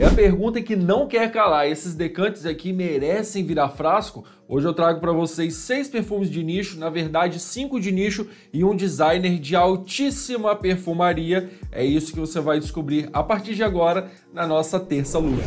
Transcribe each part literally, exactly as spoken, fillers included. É a pergunta que não quer calar. Esses decantes aqui merecem virar frasco? Hoje eu trago para vocês seis perfumes de nicho, na verdade cinco de nicho e um designer de altíssima perfumaria. É isso que você vai descobrir a partir de agora na nossa Terça Lua.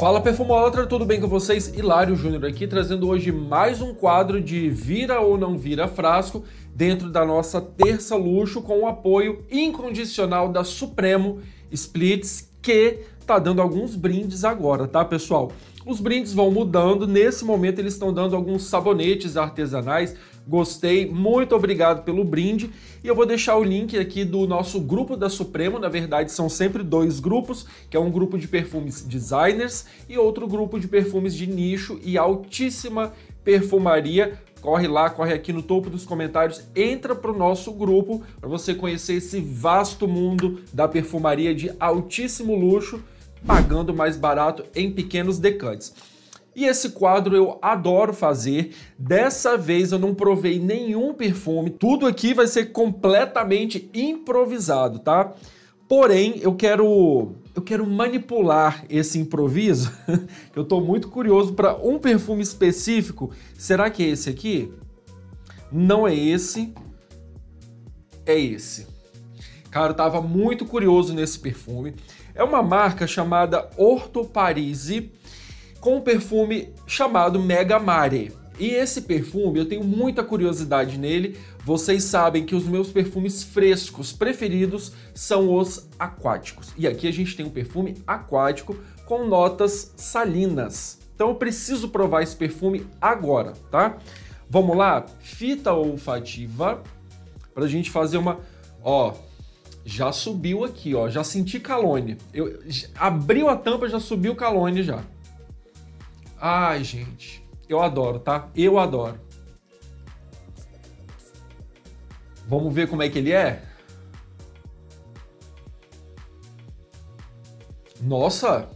Fala Perfumólatra, tudo bem com vocês? Hilário Júnior aqui, trazendo hoje mais um quadro de Vira ou Não Vira Frasco, dentro da nossa Terça Luxo, com o apoio incondicional da Supremo Splits, que tá dando alguns brindes agora, tá pessoal? Os brindes vão mudando, nesse momento eles estão dando alguns sabonetes artesanais. Gostei, muito obrigado pelo brinde. E eu vou deixar o link aqui do nosso grupo da Supremo, na verdade são sempre dois grupos, que é um grupo de perfumes designers e outro grupo de perfumes de nicho e altíssima perfumaria. Corre lá, corre aqui no topo dos comentários, entra para o nosso grupo para você conhecer esse vasto mundo da perfumaria de altíssimo luxo, pagando mais barato em pequenos decantes. E esse quadro eu adoro fazer, dessa vez eu não provei nenhum perfume, tudo aqui vai ser completamente improvisado, tá? Porém, eu quero, eu quero manipular esse improviso, eu tô muito curioso para um perfume específico. Será que é esse aqui? Não é esse, é esse. Cara, eu tava muito curioso nesse perfume. É uma marca chamada Hortoparisi, com um perfume chamado Mega Mare. E esse perfume, eu tenho muita curiosidade nele. Vocês sabem que os meus perfumes frescos preferidos são os aquáticos. E aqui a gente tem um perfume aquático com notas salinas. Então eu preciso provar esse perfume agora, tá? Vamos lá? Fita olfativa, pra gente fazer uma... Ó, já subiu aqui, ó. Já senti calone. Eu... Abriu a tampa, já subiu o calone já. Ai, gente, eu adoro, tá? Eu adoro. Vamos ver como é que ele é? Nossa,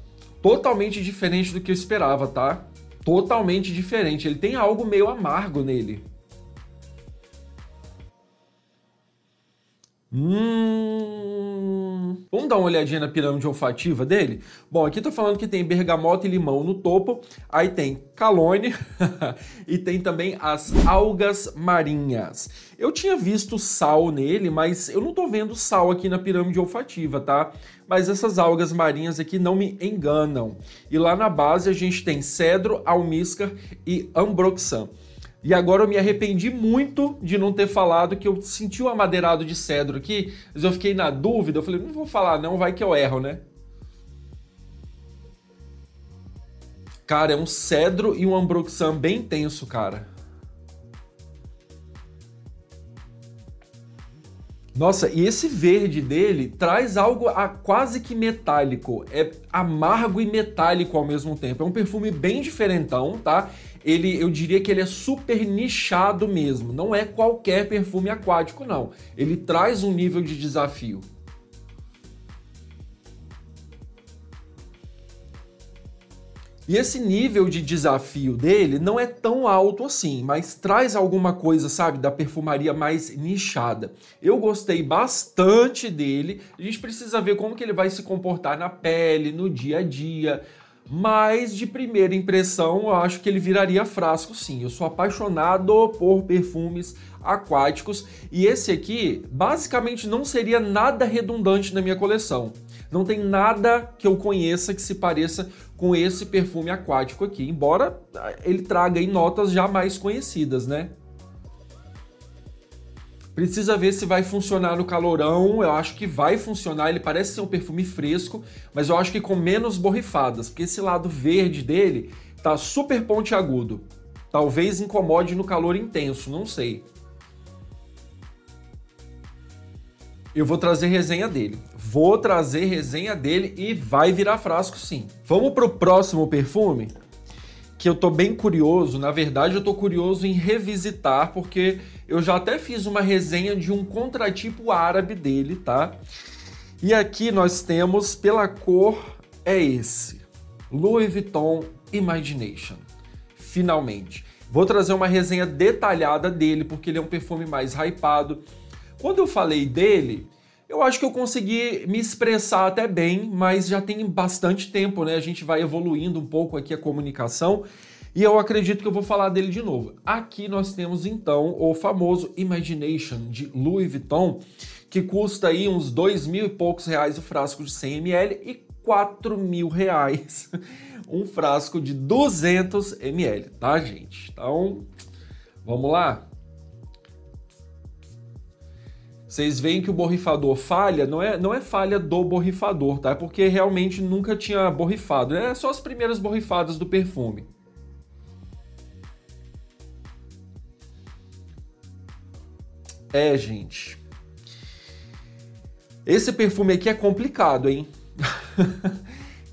totalmente diferente do que eu esperava, tá? Totalmente diferente. Ele tem algo meio amargo nele. Hum... Vamos dar uma olhadinha na pirâmide olfativa dele? Bom, aqui tá falando que tem bergamota e limão no topo, aí tem calone e tem também as algas marinhas. Eu tinha visto sal nele, mas eu não tô vendo sal aqui na pirâmide olfativa, tá? Mas essas algas marinhas aqui não me enganam. E lá na base a gente tem cedro, almíscar e ambroxan. E agora eu me arrependi muito de não ter falado que eu senti o amadeirado de cedro aqui, mas eu fiquei na dúvida, eu falei, não vou falar não, vai que eu erro, né? Cara, é um cedro e um ambroxan bem intenso, cara. Nossa, e esse verde dele traz algo a quase que metálico, é amargo e metálico ao mesmo tempo, é um perfume bem diferentão, tá? Ele, eu diria que ele é super nichado mesmo, não é qualquer perfume aquático não, ele traz um nível de desafio. E esse nível de desafio dele não é tão alto assim, mas traz alguma coisa, sabe, da perfumaria mais nichada. Eu gostei bastante dele, a gente precisa ver como que ele vai se comportar na pele, no dia a dia, mas de primeira impressão eu acho que ele viraria frasco sim. Eu sou apaixonado por perfumes aquáticos e esse aqui basicamente não seria nada redundante na minha coleção. Não tem nada que eu conheça que se pareça com esse perfume aquático aqui, embora ele traga aí notas já mais conhecidas, né? Precisa ver se vai funcionar no calorão, eu acho que vai funcionar, ele parece ser um perfume fresco, mas eu acho que com menos borrifadas, porque esse lado verde dele tá super pontiagudo. Talvez incomode no calor intenso, não sei. Eu vou trazer resenha dele. Vou trazer resenha dele e vai virar frasco sim. Vamos pro próximo perfume? Que eu tô bem curioso, na verdade eu tô curioso em revisitar, porque eu já até fiz uma resenha de um contratipo árabe dele, tá? E aqui nós temos, pela cor, é esse. Louis Vuitton Imagination. Finalmente. Vou trazer uma resenha detalhada dele, porque ele é um perfume mais hypado. Quando eu falei dele, Eu acho que eu consegui me expressar até bem, mas já tem bastante tempo, né? A gente vai evoluindo um pouco aqui a comunicação e eu acredito que eu vou falar dele de novo. Aqui nós temos, então, o famoso Imagination de Louis Vuitton, que custa aí uns dois mil e poucos reais o frasco de cem mililitros e quatro mil reais um frasco de duzentos mililitros, tá, gente? Então, vamos lá? Vocês veem que o borrifador falha, não é, não é falha do borrifador, tá? É porque realmente nunca tinha borrifado, né? É só as primeiras borrifadas do perfume. É, gente... Esse perfume aqui é complicado, hein?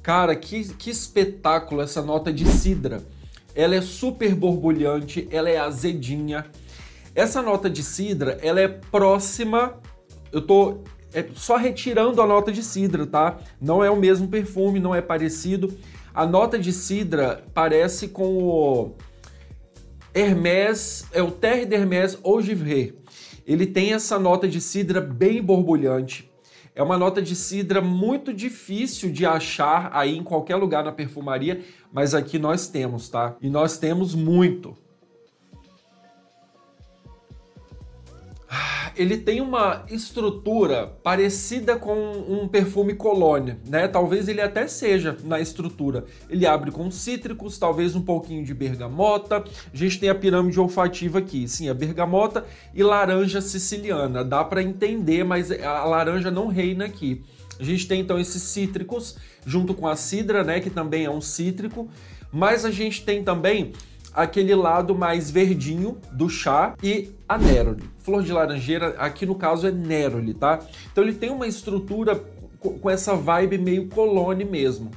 Cara, que, que espetáculo essa nota de cidra. Ela é super borbulhante, ela é azedinha. Essa nota de cidra, ela é próxima... Eu tô é, só retirando a nota de cidra, tá? Não é o mesmo perfume, não é parecido. A nota de cidra parece com o... Hermès... É o Terre d'Hermès Eau Givré. Ele tem essa nota de cidra bem borbulhante. É uma nota de cidra muito difícil de achar aí em qualquer lugar na perfumaria, mas aqui nós temos, tá? E nós temos muito. Ele tem uma estrutura parecida com um perfume colônia, né? Talvez ele até seja na estrutura. Ele abre com cítricos, talvez um pouquinho de bergamota. A gente tem a pirâmide olfativa aqui, sim, a bergamota e laranja siciliana. Dá para entender, mas a laranja não reina aqui. A gente tem então esses cítricos junto com a cidra, né? Que também é um cítrico, mas a gente tem também aquele lado mais verdinho do chá e a néroli. Flor de laranjeira, aqui no caso é néroli, tá? Então ele tem uma estrutura com essa vibe meio colônia mesmo.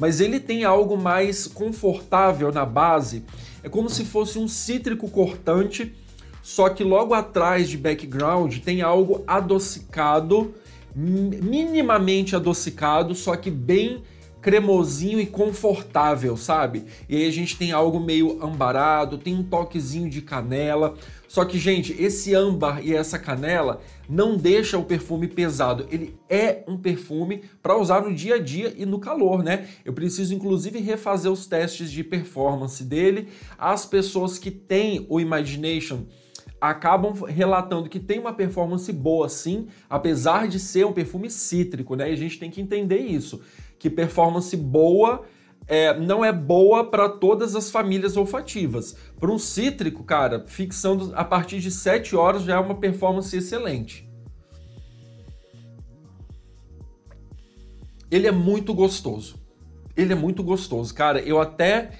Mas ele tem algo mais confortável na base. É como se fosse um cítrico cortante, só que logo atrás de background tem algo adocicado, minimamente adocicado, só que bem cremosinho e confortável, sabe? E aí a gente tem algo meio ambarado, tem um toquezinho de canela. Só que, gente, esse âmbar e essa canela não deixa o perfume pesado. Ele é um perfume para usar no dia a dia e no calor, né? Eu preciso, inclusive, refazer os testes de performance dele. As pessoas que têm o Imagination acabam relatando que tem uma performance boa, sim, apesar de ser um perfume cítrico, né? E a gente tem que entender isso. Que performance boa é, não é boa para todas as famílias olfativas. Para um cítrico, cara, fixando a partir de sete horas já é uma performance excelente. Ele é muito gostoso. Ele é muito gostoso, cara. Eu até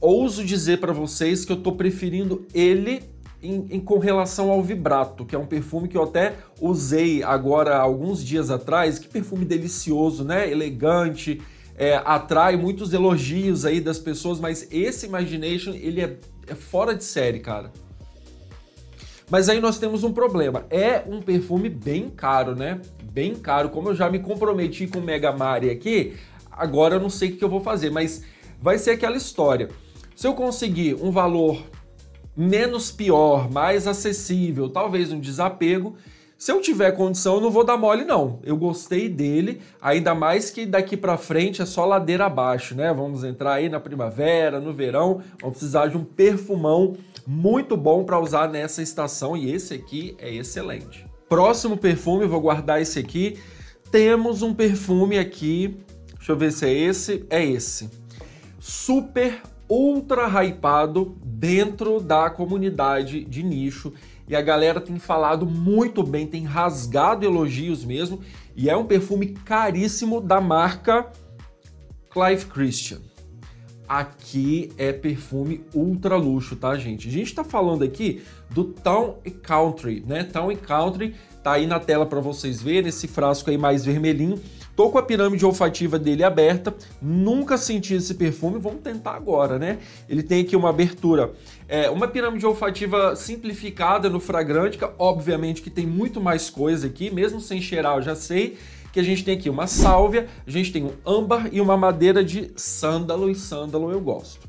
ouso dizer para vocês que eu tô preferindo ele em, em, com relação ao Vibrato, que é um perfume que eu até usei agora alguns dias atrás. Que perfume delicioso, né? Elegante, é, atrai muitos elogios aí das pessoas, mas esse Imagination, ele é, é fora de série, cara. Mas aí nós temos um problema, é um perfume bem caro, né? Bem caro, como eu já me comprometi com o Mega Mare aqui, agora eu não sei o que eu vou fazer, mas vai ser aquela história. Se eu conseguir um valor menos pior, mais acessível, talvez um desapego. Se eu tiver condição, eu não vou dar mole, não. Eu gostei dele, ainda mais que daqui pra frente é só ladeira abaixo, né? Vamos entrar aí na primavera, no verão, vamos precisar de um perfumão muito bom para usar nessa estação e esse aqui é excelente. Próximo perfume, eu vou guardar esse aqui. Temos um perfume aqui, deixa eu ver se é esse, é esse. Super ultra hypado dentro da comunidade de nicho e a galera tem falado muito bem, tem rasgado elogios mesmo e é um perfume caríssimo da marca Clive Christian. Aqui é perfume ultra luxo, tá, gente? A gente tá falando aqui do Town and Country, né? Town and Country tá aí na tela para vocês verem, esse frasco aí mais vermelhinho. Tô com a pirâmide olfativa dele aberta, nunca senti esse perfume, vamos tentar agora, né? Ele tem aqui uma abertura, é, uma pirâmide olfativa simplificada no Fragrântica, obviamente que tem muito mais coisa aqui, mesmo sem cheirar eu já sei, que a gente tem aqui uma sálvia, a gente tem um âmbar e uma madeira de sândalo, e sândalo eu gosto.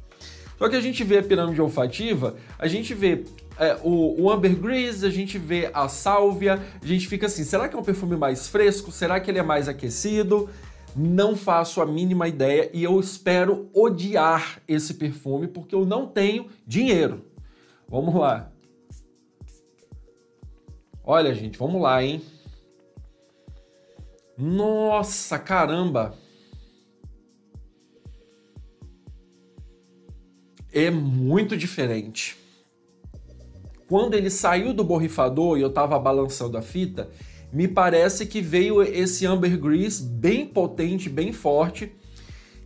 Só que a gente vê a pirâmide olfativa, a gente vê é, o, o ambergris, a gente vê a sálvia, a gente fica assim, será que é um perfume mais fresco? Será que ele é mais aquecido? Não faço a mínima ideia e eu espero odiar esse perfume porque eu não tenho dinheiro. Vamos lá. Olha, gente, vamos lá, hein? Nossa, caramba! É muito diferente. Quando ele saiu do borrifador e eu tava balançando a fita, me parece que veio esse ambergris bem potente, bem forte,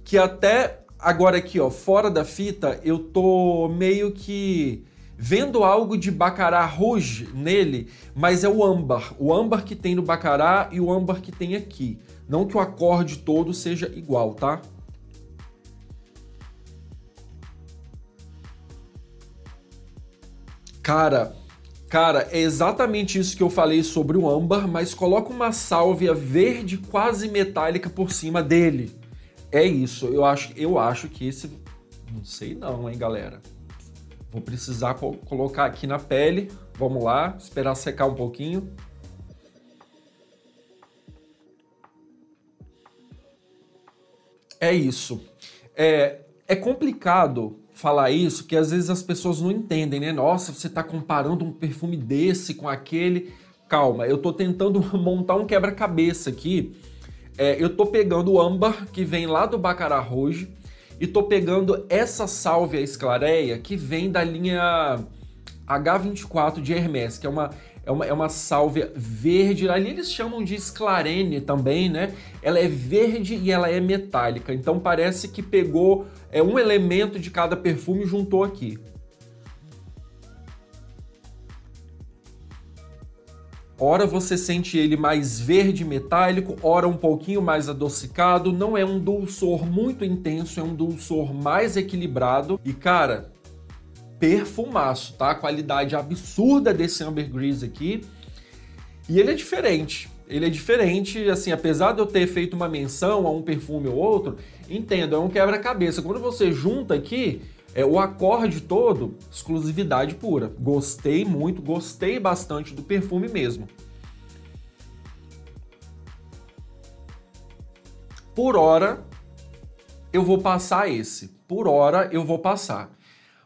que até agora aqui, ó, fora da fita, eu tô meio que vendo algo de Baccarat Rouge nele, mas é o âmbar. O âmbar que tem no Baccarat e o âmbar que tem aqui. Não que o acorde todo seja igual, tá? Cara, cara, é exatamente isso que eu falei sobre o âmbar, mas coloca uma sálvia verde quase metálica por cima dele. É isso, eu acho, eu acho que esse... Não sei não, hein, galera. Vou precisar colocar aqui na pele. Vamos lá, esperar secar um pouquinho. É isso. É, é complicado falar isso, que às vezes as pessoas não entendem, né? Nossa, você tá comparando um perfume desse com aquele. Calma, eu tô tentando montar um quebra-cabeça aqui. É, eu tô pegando o âmbar, que vem lá do Baccarat Rouge, e tô pegando essa sálvia esclareia, que vem da linha agá vinte e quatro de Hermès, que é uma, é uma, é uma sálvia verde. Ali eles chamam de esclarene também, né? Ela é verde e ela é metálica, então parece que pegou é, um elemento de cada perfume e juntou aqui. Ora você sente ele mais verde metálico, ora um pouquinho mais adocicado. Não é um dulçor muito intenso, é um dulçor mais equilibrado. E, cara, perfumaço, tá? A qualidade absurda desse ambergris aqui. E ele é diferente. Ele é diferente, assim, apesar de eu ter feito uma menção a um perfume ou outro, entendo, é um quebra-cabeça. Quando você junta aqui... É, o acorde todo, exclusividade pura. Gostei muito, gostei bastante do perfume mesmo. Por hora, eu vou passar esse. Por hora, eu vou passar.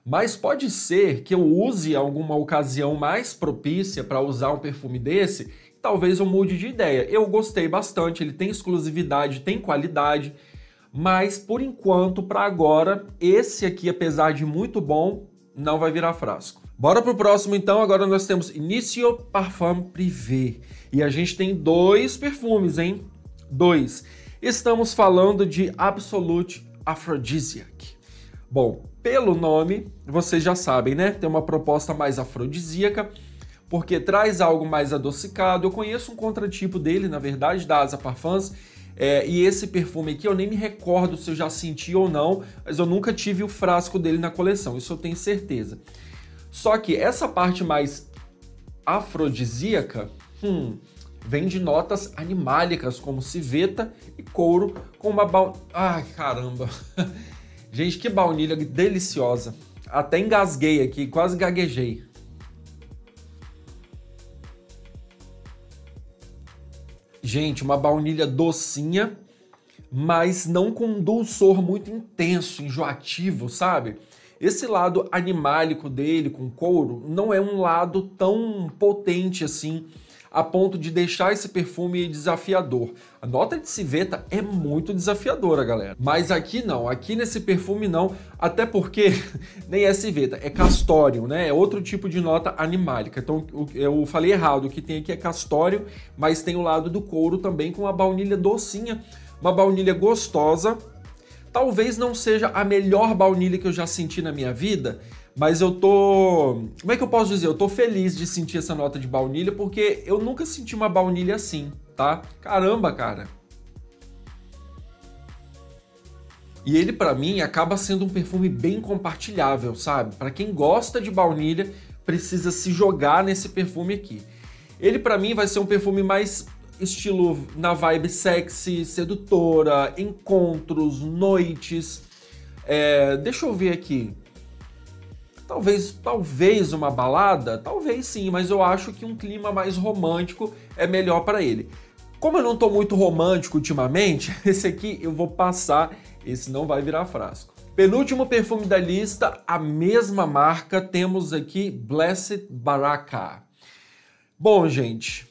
Mas pode ser que eu use alguma ocasião mais propícia para usar um perfume desse, talvez eu mude de ideia. Eu gostei bastante, ele tem exclusividade, tem qualidade... Mas, por enquanto, para agora, esse aqui, apesar de muito bom, não vai virar frasco. Bora pro próximo, então. Agora nós temos Initio Parfum Privé. E a gente tem dois perfumes, hein? Dois. Estamos falando de Absolute Aphrodisiac. Bom, pelo nome, vocês já sabem, né? Tem uma proposta mais afrodisíaca, porque traz algo mais adocicado. Eu conheço um contratipo dele, na verdade, da Azza Parfums, É, e esse perfume aqui, eu nem me recordo se eu já senti ou não, mas eu nunca tive o frasco dele na coleção, isso eu tenho certeza. Só que essa parte mais afrodisíaca hum, vem de notas animálicas, como civeta e couro com uma baunilha... Ai, caramba! Gente, que baunilha deliciosa! Até engasguei aqui, quase gaguejei. Gente, uma baunilha docinha, mas não com um dulçor muito intenso, enjoativo, sabe? Esse lado animálico dele, com couro, não é um lado tão potente assim, a ponto de deixar esse perfume desafiador. A nota de civeta é muito desafiadora, galera. Mas aqui não, aqui nesse perfume não, até porque nem é civeta, é castório, né? É outro tipo de nota animálica. Então eu falei errado, o que tem aqui é castório, mas tem o lado do couro também com uma baunilha docinha, uma baunilha gostosa. Talvez não seja a melhor baunilha que eu já senti na minha vida, mas eu tô... Como é que eu posso dizer? Eu tô feliz de sentir essa nota de baunilha, porque eu nunca senti uma baunilha assim, tá? Caramba, cara! E ele, pra mim, acaba sendo um perfume bem compartilhável, sabe? Pra quem gosta de baunilha, precisa se jogar nesse perfume aqui. Ele, pra mim, vai ser um perfume mais estilo na vibe sexy, sedutora, encontros, noites... É... Deixa eu ver aqui... Talvez, talvez uma balada, talvez sim, mas eu acho que um clima mais romântico é melhor para ele. Como eu não estou muito romântico ultimamente, esse aqui eu vou passar, esse não vai virar frasco. Penúltimo perfume da lista, a mesma marca, temos aqui Blessed Baraka. Bom, gente,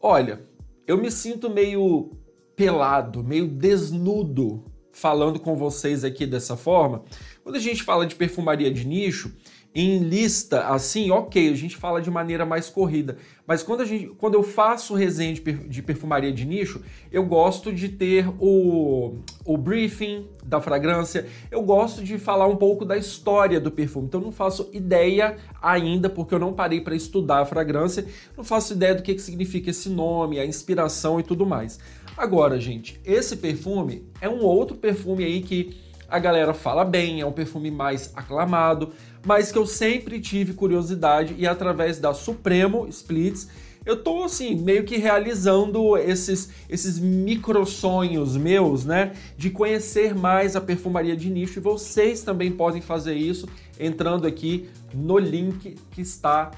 olha, eu me sinto meio pelado, meio desnudo falando com vocês aqui dessa forma. Quando a gente fala de perfumaria de nicho, em lista, assim, ok, a gente fala de maneira mais corrida, mas quando, a gente, quando eu faço resenha de perfumaria de nicho, eu gosto de ter o, o briefing da fragrância, eu gosto de falar um pouco da história do perfume, então eu não faço ideia ainda, porque eu não parei para estudar a fragrância, não faço ideia do que, que significa esse nome, a inspiração e tudo mais. Agora, gente, esse perfume é um outro perfume aí que a galera fala bem, é um perfume mais aclamado, mas que eu sempre tive curiosidade e através da Supremo Splits eu tô assim, meio que realizando esses, esses micro sonhos meus, né? De conhecer mais a perfumaria de nicho e vocês também podem fazer isso entrando aqui no link que está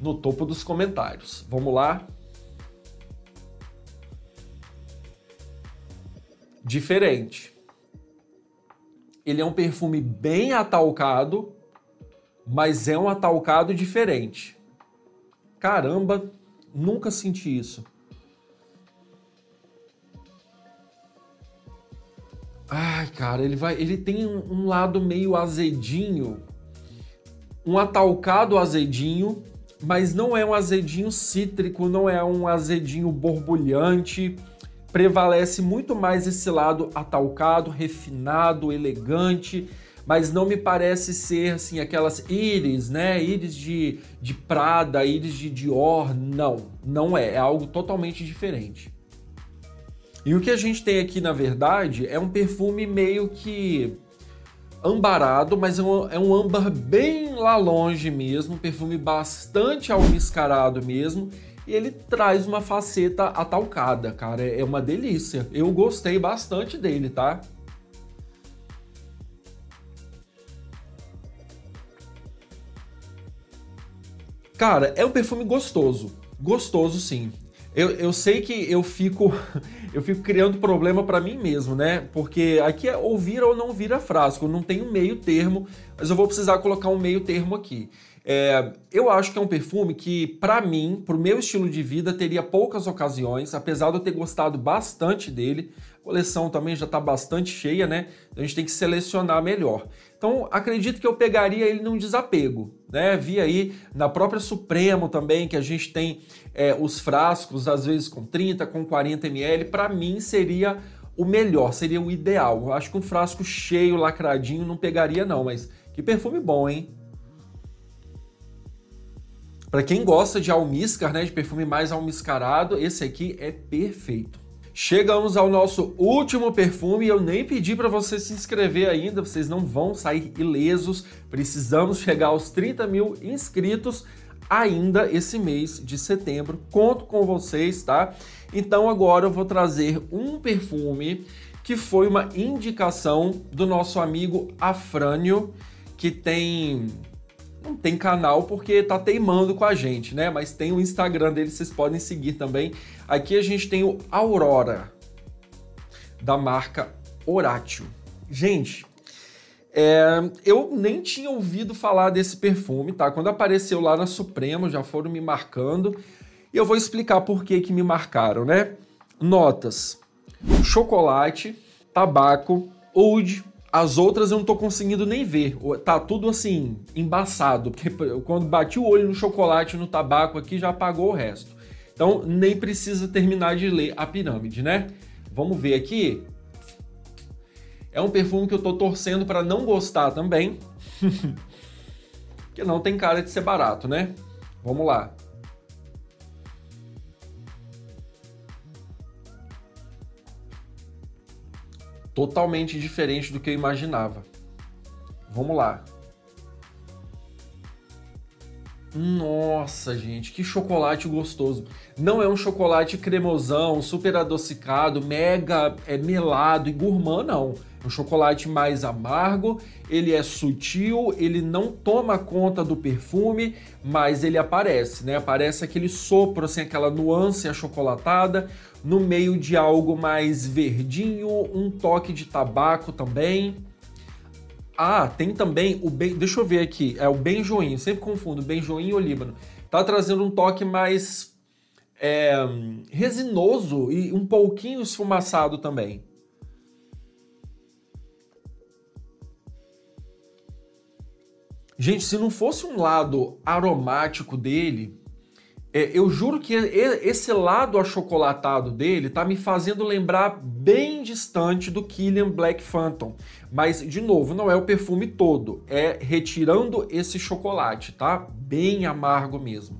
no topo dos comentários. Vamos lá? Diferente. Ele é um perfume bem atalcado, mas é um atalcado diferente. Caramba, nunca senti isso. Ai, cara, ele vai, ele tem um lado meio azedinho, um atalcado azedinho, mas não é um azedinho cítrico, não é um azedinho borbulhante. Prevalece muito mais esse lado atalcado, refinado, elegante, mas não me parece ser assim aquelas íris, né? Íris de, de Prada, íris de Dior, não, não é, é algo totalmente diferente. E o que a gente tem aqui, na verdade, é um perfume meio que ambarado, mas é um, é um âmbar bem lá longe mesmo, um perfume bastante almiscarado mesmo, e ele traz uma faceta atalcada, cara, é uma delícia. Eu gostei bastante dele, tá? Cara, é um perfume gostoso, gostoso sim. Eu, eu sei que eu fico, eu fico criando problema pra mim mesmo, né? Porque aqui é ou vira ou não vira frasco, não tem um meio termo, mas eu vou precisar colocar um meio termo aqui. É, eu acho que é um perfume que, pra mim, pro meu estilo de vida, teria poucas ocasiões, apesar de eu ter gostado bastante dele. A coleção também já tá bastante cheia, né? A gente tem que selecionar melhor. Então, acredito que eu pegaria ele num desapego, né? Vi aí na própria Supremo também, que a gente tem é, os frascos, às vezes com trinta, com quarenta mililitros. Pra mim, seria o melhor, seria o ideal. Eu acho que um frasco cheio, lacradinho, não pegaria não, mas que perfume bom, hein? Para quem gosta de almíscar, né, de perfume mais almiscarado, esse aqui é perfeito. Chegamos ao nosso último perfume, eu nem pedi para você se inscrever ainda, vocês não vão sair ilesos, precisamos chegar aos trinta mil inscritos ainda esse mês de setembro, conto com vocês, tá? Então agora eu vou trazer um perfume que foi uma indicação do nosso amigo Afrânio, que tem... não tem canal porque tá teimando com a gente, né? Mas tem o Instagram dele, vocês podem seguir também. Aqui a gente tem o Aurora, da marca Horatio. Gente, é, eu nem tinha ouvido falar desse perfume, tá? Quando apareceu lá na Supremo, já foram me marcando. E eu vou explicar por que que me marcaram, né? Notas: chocolate, tabaco, oud. As outras eu não tô conseguindo nem ver, tá tudo assim, embaçado, porque quando bati o olho no chocolate, no tabaco aqui, já apagou o resto. Então nem precisa terminar de ler a pirâmide, né? Vamos ver aqui. É um perfume que eu tô torcendo para não gostar também, porque não tem cara de ser barato, né? Vamos lá. Totalmente diferente do que eu imaginava. Vamos lá. Nossa, gente, que chocolate gostoso. Não é um chocolate cremosão, super adocicado, mega é, melado e gourmand, não. É um chocolate mais amargo, ele é sutil, ele não toma conta do perfume, mas ele aparece, né? Aparece aquele sopro, assim, aquela nuance achocolatada, no meio de algo mais verdinho, um toque de tabaco também. Ah, tem também o... Ben... Deixa eu ver aqui. É o benjoinho. Sempre confundo benjoinho e olíbano. Tá trazendo um toque mais é, resinoso e um pouquinho esfumaçado também. Gente, se não fosse um lado aromático dele, é, eu juro que esse lado achocolatado dele tá me fazendo lembrar bem distante do Kilian Black Phantom. Mas, de novo, não é o perfume todo, é retirando esse chocolate, tá? Bem amargo mesmo.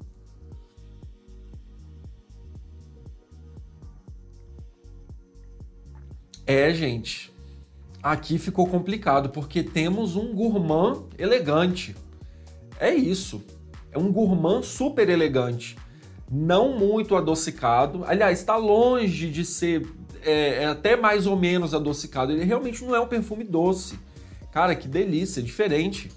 É, gente, aqui ficou complicado, porque temos um gourmand elegante. É isso, é um gourmand super elegante. Não muito adocicado, aliás, está longe de ser é, é até mais ou menos adocicado. Ele realmente não é um perfume doce. Cara, que delícia, diferente.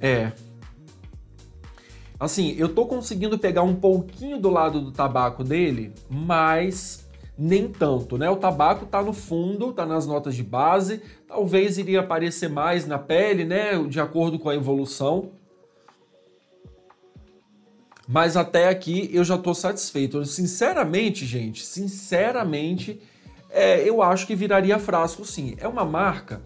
É. Assim, eu tô conseguindo pegar um pouquinho do lado do tabaco dele, mas nem tanto, né? O tabaco tá no fundo, tá nas notas de base, talvez iria aparecer mais na pele, né? De acordo com a evolução. Mas até aqui eu já tô satisfeito. Sinceramente, gente, sinceramente, é, eu acho que viraria frasco, sim. É uma marca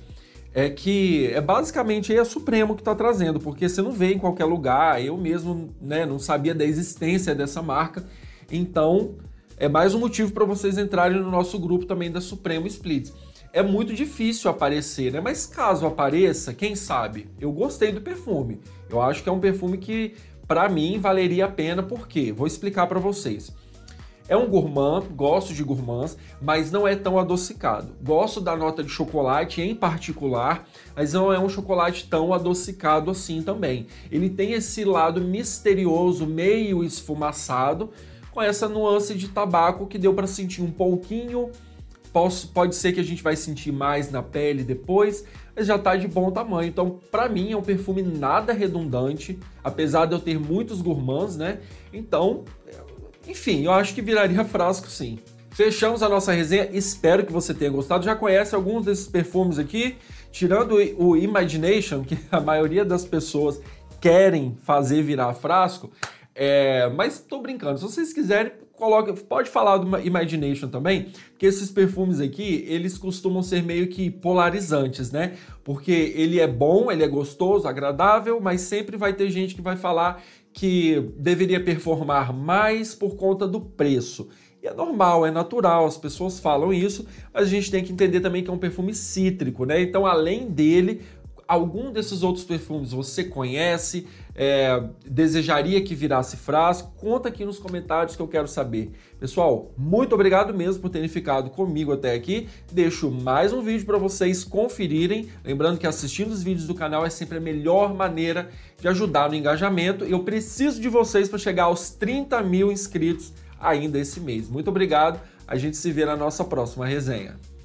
é, que é basicamente a Supremo que tá trazendo, porque você não vê em qualquer lugar. Eu mesmo, né, não sabia da existência dessa marca, então é mais um motivo para vocês entrarem no nosso grupo também da Supremo Splits. É muito difícil aparecer, né? Mas caso apareça, quem sabe? Eu gostei do perfume. Eu acho que é um perfume que, para mim, valeria a pena, porque vou explicar para vocês. É um gourmand, gosto de gourmands, mas não é tão adocicado. Gosto da nota de chocolate em particular, mas não é um chocolate tão adocicado assim também. Ele tem esse lado misterioso, meio esfumaçado, com essa nuance de tabaco que deu para sentir um pouquinho. Posso, pode ser que a gente vai sentir mais na pele depois, mas já tá de bom tamanho. Então, para mim, é um perfume nada redundante, apesar de eu ter muitos gourmands, né? Então, enfim, eu acho que viraria frasco, sim. Fechamos a nossa resenha, espero que você tenha gostado. Já conhece alguns desses perfumes aqui, tirando o Imagination, que a maioria das pessoas querem fazer virar frasco. É, mas tô brincando, se vocês quiserem, coloca, pode falar do Imagination também, porque esses perfumes aqui, eles costumam ser meio que polarizantes, né? Porque ele é bom, ele é gostoso, agradável, mas sempre vai ter gente que vai falar que deveria performar mais por conta do preço. E é normal, é natural, as pessoas falam isso, mas a gente tem que entender também que é um perfume cítrico, né? Então, além dele, algum desses outros perfumes você conhece, é, desejaria que virasse frasco? Conta aqui nos comentários que eu quero saber. Pessoal, muito obrigado mesmo por terem ficado comigo até aqui. Deixo mais um vídeo para vocês conferirem. Lembrando que assistindo os vídeos do canal é sempre a melhor maneira de ajudar no engajamento. Eu preciso de vocês para chegar aos trinta mil inscritos ainda esse mês. Muito obrigado. A gente se vê na nossa próxima resenha.